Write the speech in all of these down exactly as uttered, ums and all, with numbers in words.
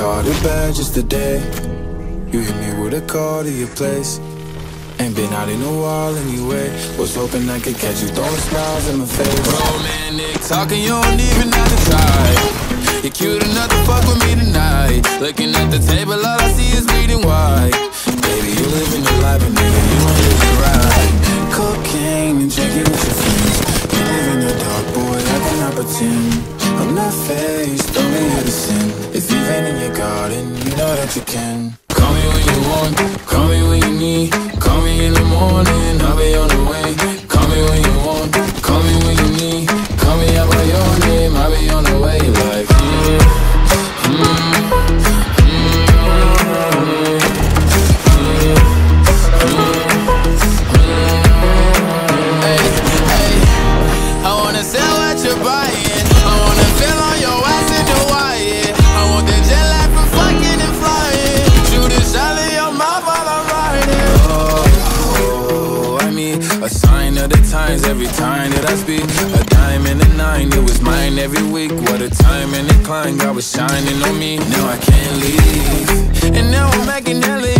Caught it bad just today. You hit me with a call to your place. Ain't been out in a while anyway. Was hoping I could catch you throwing smiles in my face. Romantic talking, you don't even have to try. You're cute enough to fuck with me tonight. Looking at the table, all I see is bleeding white. Baby, you living your life, but nigga, you ain't living right. Cocaine and drinking with your friends. You live in the dark, boy, I cannot pretend. I'm not faced, don't be here to sin. It's even in your garden, you know that you can. Call me when you want, call me when you need. Call me in the morning, I'll be on the way. Call me when you want, call me when you need. Call me out by your name, I'll be on the way. Like, yeah, mm, mm, mm, mm, mm, mm. Hey, hey, I wanna sell what you're buying. Every time that I speak, a dime and a nine, it was mine every week. What a time and incline, God was shining on me. Now I can't leave, and now I'm back in L A.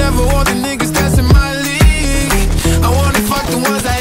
Never want the niggas that's in my league. I wanna fuck the ones I